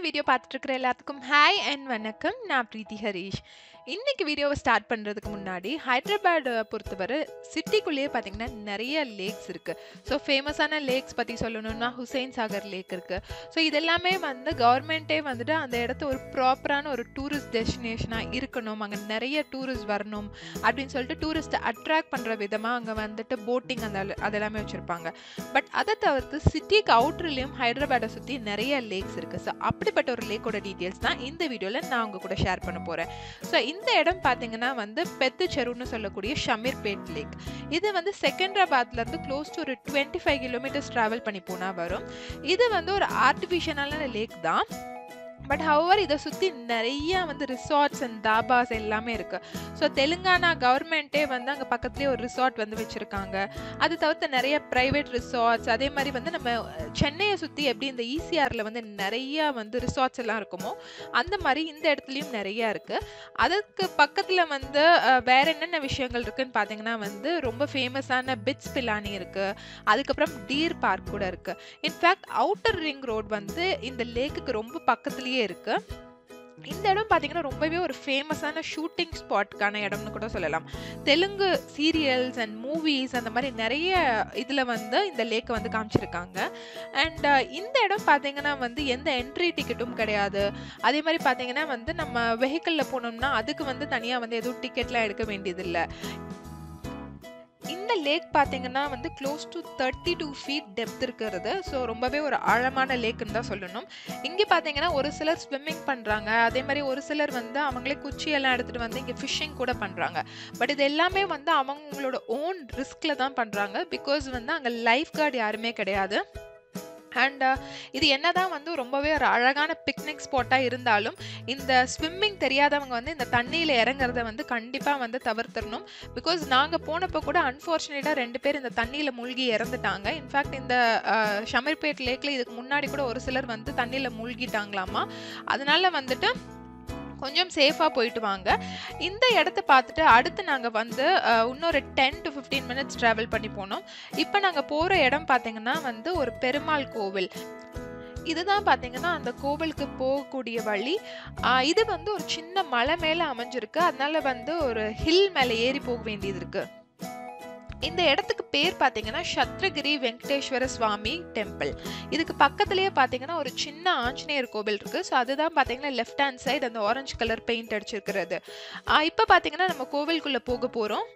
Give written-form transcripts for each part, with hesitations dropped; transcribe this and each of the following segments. இந்த வீடியோ பார்த்துட்டு இருக்கிற எல்லாத்துக்கும் ஹாய் அண்ட் வணக்கம். நான் பிரீத்தி ஹரீஷ். இன்னைக்கு வீடியோவை ஸ்டார்ட் பண்ணுறதுக்கு முன்னாடி ஹைதராபாடை பொறுத்தவரை சிட்டிக்குள்ளேயே பார்த்தீங்கன்னா நிறைய லேக்ஸ் இருக்குது. ஸோ ஃபேமஸான லேக்ஸ் பற்றி சொல்லணும்னா ஹுசைன் சாகர் லேக் இருக்குது. ஸோ இதெல்லாமே வந்து கவர்மெண்ட்டே வந்துட்டு அந்த இடத்த ஒரு ப்ராப்பரான ஒரு டூரிஸ்ட் டெஸ்டினேஷனாக இருக்கணும், அங்கே நிறைய டூரிஸ்ட் வரணும் அப்படின்னு சொல்லிட்டு டூரிஸ்ட்டை அட்ராக்ட் பண்ணுற விதமாக அங்கே வந்துட்டு போட்டிங் அதெல்லாமே வச்சுருப்பாங்க. பட் அதை தவிர்த்து சிட்டிக்கு அவுட்ருலேயும் ஹைதராபாடை சுற்றி நிறைய லேக்ஸ் இருக்குது. ஸோ அப்படிப்பட்ட ஒரு லேக்கோட டீட்டெயில்ஸ் தான் இந்த வீடியோவில் நான் உங்கள் கூட ஷேர் பண்ண போகிறேன். ஸோ இந்த இடம் பார்த்தீங்கன்னா வந்து பெத்துச்செருன்னு சொல்லக்கூடிய ஷமீர்பேட் லேக். இது வந்து செகண்டராபாத்லேருந்து க்ளோஸ் டு ஒரு 25 கிலோமீட்டர்ஸ் ட்ராவல் பண்ணி போனால் வரும். இது வந்து ஒரு ஆர்டிஃபிஷியலான லேக் தான். பட் ஹவர் இதை சுற்றி நிறையா வந்து ரிசார்ட்ஸ் அண்ட் தாபாஸ் எல்லாமே இருக்குது. ஸோ தெலுங்கானா கவர்மெண்ட்டே வந்து அங்கே பக்கத்துலேயே ஒரு ரிசார்ட் வந்து வச்சுருக்காங்க. அது தவிர்த்து நிறைய ப்ரைவேட் ரிசார்ட்ஸ், அதே மாதிரி வந்து நம்ம சென்னையை சுற்றி எப்படி இந்த ஈசிஆரில் வந்து நிறையா வந்து ரிசார்ட்ஸ் எல்லாம் இருக்குமோ அந்த மாதிரி இந்த இடத்துலையும் நிறையா இருக்குது. அதுக்கு பக்கத்தில் வந்து வேறு என்னென்ன விஷயங்கள் இருக்குதுன்னு பார்த்தீங்கன்னா வந்து ரொம்ப ஃபேமஸான பிட்ஸ் பிலானி இருக்குது. அதுக்கப்புறம் டீர் பார்க் கூட இருக்குது. இன்ஃபேக்ட் அவுட்டர் ரிங் ரோடு வந்து இந்த லேக்குக்கு ரொம்ப பக்கத்துலேயே இருக்கு. இந்த இடம் பார்த்தீங்கன்னா ரொம்பவே ஒரு ஃபேமஸான ஷூட்டிங் ஸ்பாட்கான இடம்னு கூட சொல்லலாம். தெலுங்கு சீரியல்ஸ் அண்ட் மூவிஸ் அந்த மாதிரி நிறைய இதில் வந்து இந்த லேக்கை வந்து காமிச்சிருக்காங்க. அண்ட் இந்த இடம் பார்த்தீங்கன்னா வந்து எந்த என்ட்ரி டிக்கெட்டும் கிடையாது. அதே மாதிரி பார்த்தீங்கன்னா வந்து நம்ம வெஹிக்கிளில் போனோம்னா அதுக்கு வந்து தனியாக வந்து எதுவும் டிக்கெட்லாம் எடுக்க வேண்டியதில்லை. இந்த லேக் பார்த்தீங்கன்னா வந்து க்ளோஸ் டு 32 feet டெப்த் இருக்கிறது. ஸோ ரொம்பவே ஒரு ஆழமான லேக்குன்னு தான் சொல்லணும். இங்கே பார்த்தீங்கன்னா ஒரு சிலர் ஸ்விம்மிங் பண்ணுறாங்க, அதே மாதிரி ஒரு சிலர் வந்து அவங்களே குச்சியெல்லாம் எடுத்துகிட்டு வந்து இங்கே ஃபிஷ்ஷிங் கூட பண்ணுறாங்க. பட் இது எல்லாமே வந்து அவங்களோட ஓன் ரிஸ்கில் தான் பண்ணுறாங்க. பிகாஸ் வந்து அங்கே லைஃப் கார்டு யாருமே கிடையாது. அண்ட் இது என்னதான் வந்து ரொம்பவே ஒரு அழகான பிக்னிக் ஸ்பாட்டாக இருந்தாலும் இந்த ஸ்விம்மிங் தெரியாதவங்க வந்து இந்த தண்ணியில் இறங்குறத வந்து கண்டிப்பாக வந்து தவிர்த்திடணும். பிகாஸ் நாங்கள் போனப்போ கூட அன்ஃபார்ச்சுனேட்டாக 2 பேர் இந்த தண்ணியில் மூழ்கி இறந்துட்டாங்க. இன்ஃபேக்ட் இந்த ஷமீர்பேட் லேக்கில் இதுக்கு முன்னாடி கூட ஒரு சிலர் வந்து தண்ணியில் மூழ்கிட்டாங்களாமா. அதனால வந்துட்டு கொஞ்சம் சேஃபாக போயிட்டு வாங்க. இந்த இடத்த பார்த்துட்டு அடுத்து நாங்கள் வந்து இன்னொரு 10 to 15 minutes ட்ராவல் பண்ணி போனோம். இப்போ நாங்கள் போகிற இடம் பார்த்திங்கன்னா வந்து ஒரு பெருமாள் கோவில். இதுதான் பார்த்தீங்கன்னா அந்த கோவிலுக்கு போகக்கூடிய வழி. இது வந்து ஒரு சின்ன மலை மேலே அமைஞ்சிருக்கு. அதனால வந்து ஒரு ஹில் மேலே ஏறி போக வேண்டியது இருக்குது. இந்த இடத்துக்கு பேர் பார்த்தீங்கன்னா க்ஷேத்ரகிரி வெங்கடேஸ்வர சுவாமி டெம்பிள். இதுக்கு பக்கத்துலேயே பார்த்தீங்கன்னா ஒரு சின்ன ஆஞ்சநேயர் கோவில் இருக்குது. ஸோ அதுதான் பார்த்தீங்கன்னா லெஃப்ட் ஹேண்ட் சைடு அந்த ஆரஞ்சு கலர் பெயிண்ட் அடிச்சிருக்கிறது. இப்போ பார்த்தீங்கன்னா நம்ம கோவிலுக்குள்ளே போக போகிறோம்.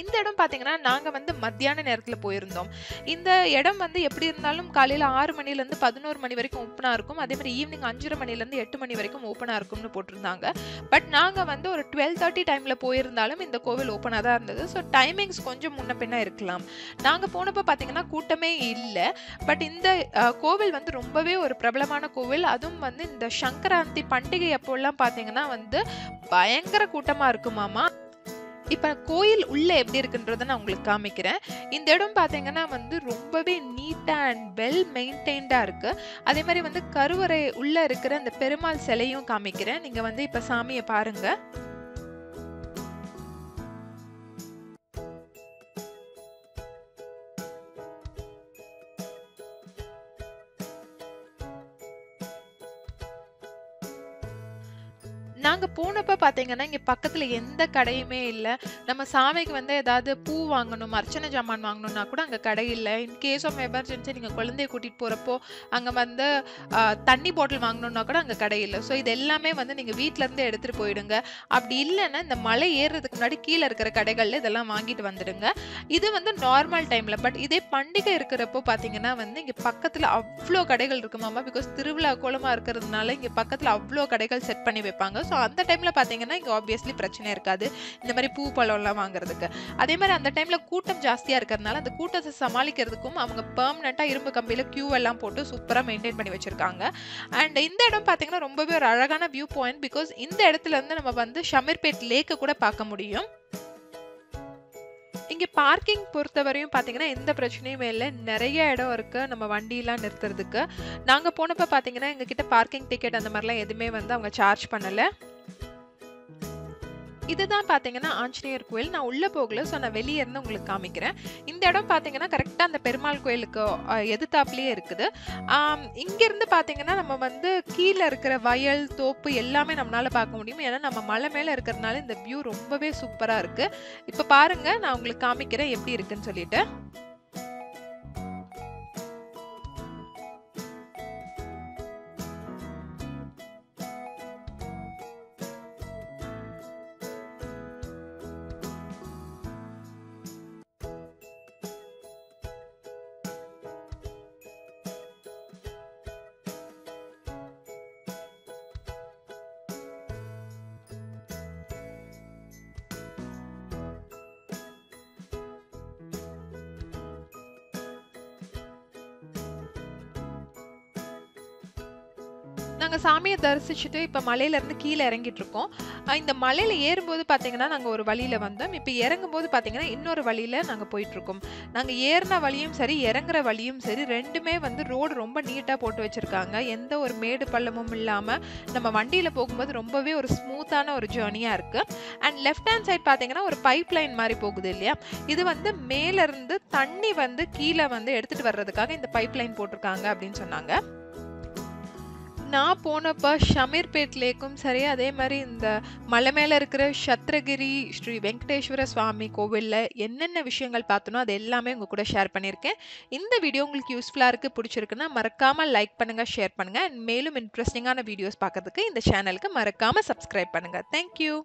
இந்த இடம் பார்த்தீங்கன்னா நாங்கள் வந்து மத்தியான நேரத்தில் போயிருந்தோம். இந்த இடம் வந்து எப்படி இருந்தாலும் காலையில் 6 மணிலேருந்து 11 மணி வரைக்கும் ஓப்பனாக இருக்கும். அதேமாதிரி ஈவினிங் 5:30 மணிலேருந்து 8 மணி வரைக்கும் ஓப்பனாக இருக்கும்னு போட்டிருந்தாங்க. பட் நாங்கள் வந்து ஒரு 12:30 டைமில் போயிருந்தாலும் இந்த கோவில் ஓப்பனாக தான் இருந்தது. ஸோ டைமிங்ஸ் கொஞ்சம் முன்ன பின்னா இருக்கலாம். நாங்கள் போனப்போ பார்த்தீங்கன்னா கூட்டமே இல்லை. பட் இந்த கோவில் வந்து ரொம்பவே ஒரு பிரபலமான கோவில். அதுவும் வந்து இந்த சங்கராந்தி பண்டிகை அப்போல்லாம் பார்த்தீங்கன்னா வந்து பயங்கர கூட்டமாக இருக்குமாமா. இப்போ கோயில் உள்ளே எப்படி இருக்குன்றதை நான் உங்களுக்கு காமிக்கிறேன். இந்த இடம் பார்த்தீங்கன்னா வந்து ரொம்பவே நீட்டாக அண்ட் வெல் மெயின்டைன்டாக இருக்குது. அதே மாதிரி வந்து கருவறை உள்ளே இருக்கிற அந்த பெருமாள் சிலையும் காமிக்கிறேன். நீங்கள் வந்து இப்போ சாமியை பாருங்கள். நாங்கள் போனப்போ பார்த்தீங்கன்னா இங்கே பக்கத்தில் எந்த கடையுமே இல்லை. நம்ம சாமிக்கு வந்து ஏதாவது பூ வாங்கணும், அர்ச்சனை ஜாமான் வாங்கணும்னா கூட அங்கே கடை இல்லை. இன்கேஸ் ஆஃப் எமர்ஜென்சி நீங்கள் குழந்தைய கூட்டிகிட்டு போகிறப்போ அங்கே வந்து தண்ணி பாட்டில் வாங்கணுன்னா கூட அங்கே கடை இல்லை. ஸோ இது எல்லாமே வந்து நீங்கள் வீட்டிலேருந்து எடுத்துகிட்டு போயிடுங்க. அப்படி இல்லைன்னா இந்த மலை ஏறுறதுக்கு முன்னாடி கீழே இருக்கிற கடைகளில் இதெல்லாம் வாங்கிட்டு வந்துடுங்க. இது வந்து நார்மல் டைமில். பட் இதே பண்டிகை இருக்கிறப்போ பார்த்தீங்கன்னா வந்து இங்கே பக்கத்தில் அவ்வளோ கடைகள் இருக்குமாமா. பிகாஸ் திருவிழா கோலமாக இருக்கிறதுனால இங்கே பக்கத்தில் அவ்வளோ கடைகள் செட் பண்ணி வைப்பாங்க. ஸோ அந்த டைமில் பார்த்தீங்கன்னா இங்கே ஆப்வியஸ்லி பிரச்சனை இருக்காது இந்த மாதிரி பூ பழம்லாம் வாங்குறதுக்கு. அதே மாதிரி அந்த டைமில் கூட்டம் ஜாஸ்தியாக இருக்கிறதுனால அந்த கூட்டத்தை சமாளிக்கிறதுக்கும் அவங்க பெர்மனெண்ட்டாக இரும்பு கம்பியில் க்யூ எல்லாம் போட்டு சூப்பராக மெயின்டைன் பண்ணி வச்சுருக்காங்க. அண்ட் இந்த இடம் பார்த்தீங்கன்னா ரொம்பவே ஒரு அழகான வியூ பாயிண்ட். பிகாஸ் இந்த இடத்துலேருந்து நம்ம வந்து ஷமீர்பேட் லேக்கை கூட பார்க்க முடியும். இங்கே பார்க்கிங் பொறுத்தவரையும் பார்த்தீங்கன்னா எந்த பிரச்சனையுமே இல்லை. நிறைய இடம் இருக்குது நம்ம வண்டியெலாம் நிறுத்துறதுக்கு. நாங்கள் போனப்போ பார்த்தீங்கன்னா எங்ககிட்ட பார்க்கிங் டிக்கெட் அந்த மாதிரிலாம் எதுவுமே வந்து அவங்க சார்ஜ் பண்ணலை. இதுதான் பாத்தீங்கன்னா ஆஞ்சநேயர் கோயில். நான் உள்ள போகல, ஸோ நான் வெளியே இருந்து உங்களுக்கு காமிக்கிறேன். இந்த இடம் பாத்தீங்கன்னா கரெக்டா அந்த பெருமாள் கோயிலுக்கு எதிர்த்தாப்புலயே இருக்குது. இங்க இருந்து பாத்தீங்கன்னா நம்ம வந்து கீழே இருக்கிற வயல் தோப்பு எல்லாமே நம்மளால பார்க்க முடியும். ஏன்னா நம்ம மலை மேல இருக்கிறதுனால இந்த வியூ ரொம்பவே சூப்பரா இருக்கு. இப்ப பாருங்க, நான் உங்களுக்கு காமிக்கிறேன் எப்படி இருக்குன்னு சொல்லிட்டு. நாங்கள் சாமியை தரிசிச்சுட்டு இப்போ மலையிலேருந்து கீழே இறங்கிட்டு இருக்கோம். இந்த மலையில் ஏறும்போது பார்த்தீங்கன்னா நாங்கள் ஒரு வழியில் வந்தோம். இப்போ இறங்கும்போது பார்த்தீங்கன்னா இன்னொரு வழியில் நாங்கள் போயிட்டுருக்கோம். நாங்கள் ஏறின வழியும் சரி இறங்குற வழியும் சரி ரெண்டுமே வந்து ரோடு ரொம்ப நீட்டாக போட்டு வச்சுருக்காங்க. எந்த ஒரு மேடு பள்ளமும் இல்லாமல் நம்ம வண்டியில் போகும்போது ரொம்பவே ஒரு ஸ்மூத்தான ஒரு ஜேர்னியாக இருக்குது. அண்ட் லெஃப்ட் ஹேண்ட் சைட் பார்த்தீங்கன்னா ஒரு பைப் லைன் மாதிரி போகுது இல்லையா, இது வந்து மேலேருந்து தண்ணி வந்து கீழே வந்து எடுத்துகிட்டு வர்றதுக்காக இந்த பைப் லைன் போட்டிருக்காங்க அப்படின்னு சொன்னாங்க. நான் போனப்போ ஷமீர்பேட் லேக்கும் சரி, அதே மாதிரி இந்த மலை மேலே இருக்கிற க்ஷேத்ரகிரி ஸ்ரீ வெங்கடேஸ்வர சுவாமி கோவிலில் என்னென்ன விஷயங்கள் பார்த்தனோ அது எல்லாமே உங்கள் கூட ஷேர் பண்ணியிருக்கேன். இந்த வீடியோ உங்களுக்கு யூஸ்ஃபுல்லாக இருக்குது, பிடிச்சிருக்குன்னா மறக்காமல் லைக் பண்ணுங்கள், ஷேர் பண்ணுங்கள். அண்ட் மேலும் இன்ட்ரெஸ்டிங்கான வீடியோஸ் பார்க்குறதுக்கு இந்த சேனலுக்கு மறக்காமல் சப்ஸ்கிரைப் பண்ணுங்கள். தேங்க்யூ.